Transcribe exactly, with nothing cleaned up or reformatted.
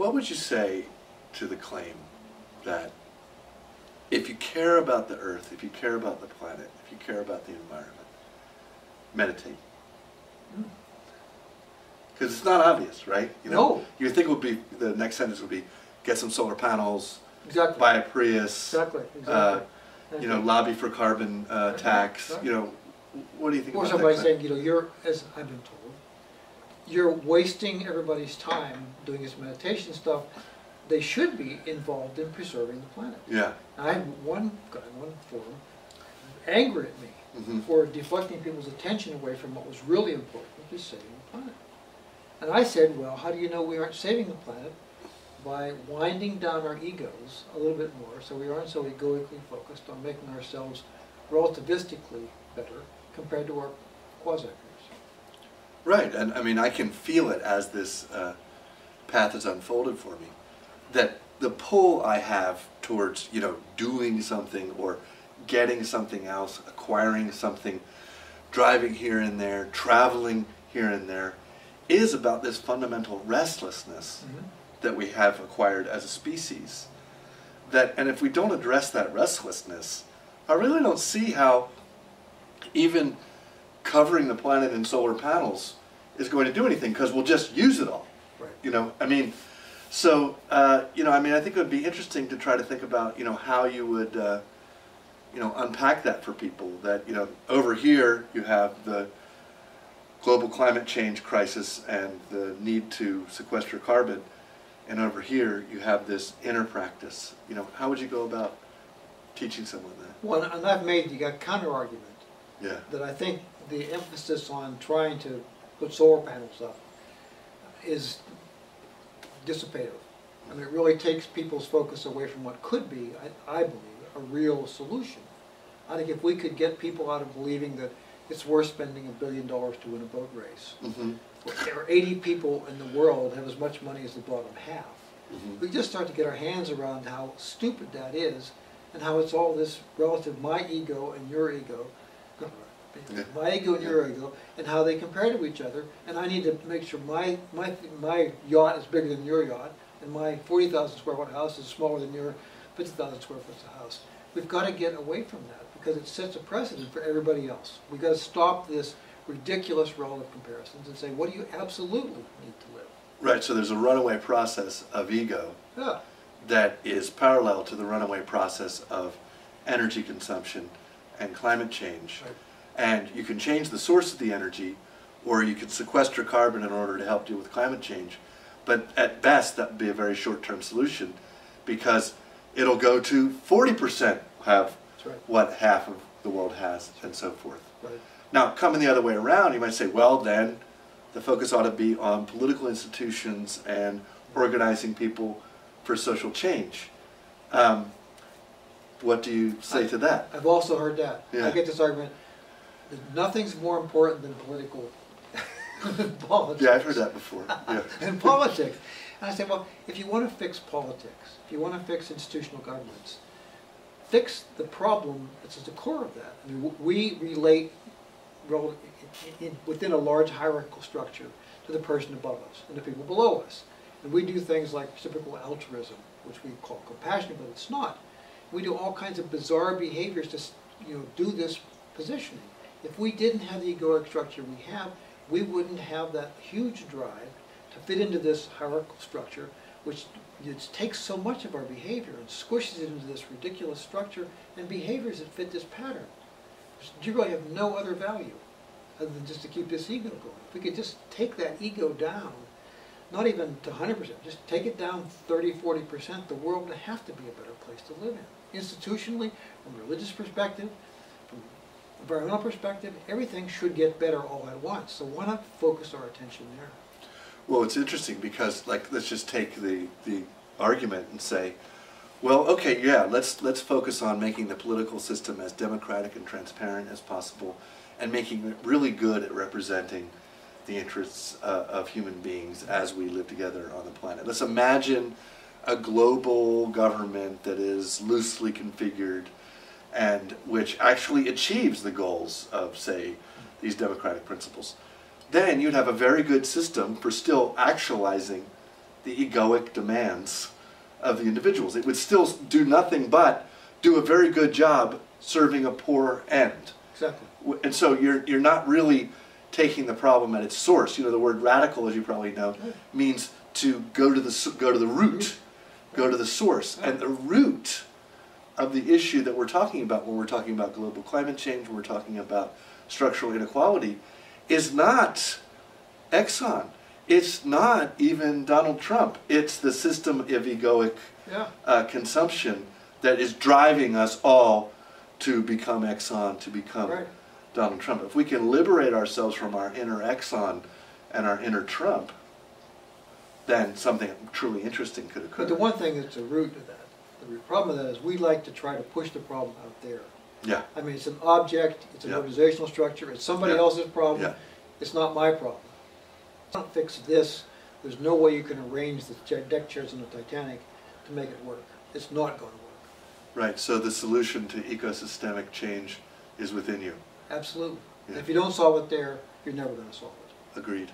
What would you say to the claim that if you care about the earth, if you care about the planet, if you care about the environment, meditate? Because it's not obvious, right? You know, no. You think it would be, the next sentence would be, get some solar panels, exactly. buy a Prius, exactly. Exactly. Uh, you know, lobby for carbon uh, tax. Right. You know, what do you think or about that? Or somebody saying, you know, you're, as I've been told, you're wasting everybody's time doing this meditation stuff. They should be involved in preserving the planet. Yeah. I have one guy on one forum angry at me mm-hmm. for deflecting people's attention away from what was really important, which is saving the planet. And I said, well, how do you know we aren't saving the planet? By winding down our egos a little bit more, so we aren't so egoically focused on making ourselves relativistically better compared to our quasi-peers. Right, and I mean, I can feel it as this uh, path is unfolded for me, that the pull I have towards, you know, doing something or getting something else, acquiring something, driving here and there, traveling here and there, is about this fundamental restlessness mm-hmm. that we have acquired as a species. That, and if we don't address that restlessness, I really don't see how even covering the planet in solar panels is going to do anything, because we'll just use it all. Right. You know, I mean, so, uh, you know, I mean, I think it would be interesting to try to think about, you know, how you would, uh, you know, unpack that for people. That, you know, over here you have the global climate change crisis and the need to sequester carbon. And over here, you have this inner practice. You know, how would you go about teaching someone that? Well, and I've made the counter-argument yeah. that I think the emphasis on trying to put solar panels up is dissipative. I mean, it really takes people's focus away from what could be, I, I believe, a real solution. I think if we could get people out of believing that it's worth spending a billion dollars to win a boat race, mm-hmm. there are eighty people in the world have as much money as the bottom half. Mm-hmm. We just start to get our hands around how stupid that is, and how it's all this relative, my ego and your ego, yeah. my ego and yeah. your ego, and how they compare to each other. And I need to make sure my my my yacht is bigger than your yacht, and my forty thousand square foot house is smaller than your fifty thousand square foot house. We've got to get away from that, because it sets a precedent for everybody else. We've got to stop this ridiculous relative comparisons and say, what do you absolutely need to live? Right, so there's a runaway process of ego yeah. that is parallel to the runaway process of energy consumption and climate change. Right. And you can change the source of the energy, or you can sequester carbon in order to help deal with climate change. But at best, that would be a very short-term solution, because it'll go to forty percent have right. what half of the world has, and so forth. Right. Now, coming the other way around, you might say, well, then the focus ought to be on political institutions and organizing people for social change. Um, what do you say I, to that? I've also heard that. Yeah. I get this argument that nothing's more important than political than politics. Yeah, I've heard that before. Yeah. And politics. And I say, well, if you want to fix politics, if you want to fix institutional governments, fix the problem that's at the core of that. I mean, we relate within a large hierarchical structure to the person above us and the people below us. And we do things like reciprocal altruism, which we call compassion, but it's not. We do all kinds of bizarre behaviors to, you know, do this positioning. If we didn't have the egoic structure we have, we wouldn't have that huge drive to fit into this hierarchical structure, which it takes so much of our behavior and squishes it into this ridiculous structure and behaviors that fit this pattern. You really have no other value other than just to keep this ego going. If we could just take that ego down, not even to one hundred percent, just take it down thirty, forty percent, the world would have to be a better place to live in. Institutionally, from a religious perspective, from an environmental perspective, everything should get better all at once. So why not focus our attention there? Well, it's interesting because, like, let's just take the, the argument and say, well, okay, yeah, let's, let's focus on making the political system as democratic and transparent as possible, and making it really good at representing the interests uh, of human beings as we live together on the planet. Let's imagine a global government that is loosely configured and which actually achieves the goals of, say, these democratic principles. Then you'd have a very good system for still actualizing the egoic demands of the individuals. It would still do nothing but do a very good job serving a poor end. Exactly. And so you're, you're not really taking the problem at its source. You know, the word radical, as you probably know, means to go to the, go to the root, go to the source. And the root of the issue that we're talking about when we're talking about global climate change, when we're talking about structural inequality, is not Exxon. It's not even Donald Trump. It's the system of egoic yeah. uh, consumption that is driving us all to become Exxon, to become right. Donald Trump. If we can liberate ourselves from our inner Exxon and our inner Trump, then something truly interesting could occur. But the one thing that's the root of that, the problem of that is we like to try to push the problem out there. Yeah. I mean, it's an object, it's an yeah. organizational structure, it's somebody yeah. else's problem, yeah. it's not my problem. If I don't fix this, there's no way you can arrange the deck chairs on the Titanic to make it work. It's not going to work. Right, so the solution to ecosystemic change is within you. Absolutely. Yeah. If you don't solve it there, you're never going to solve it. Agreed.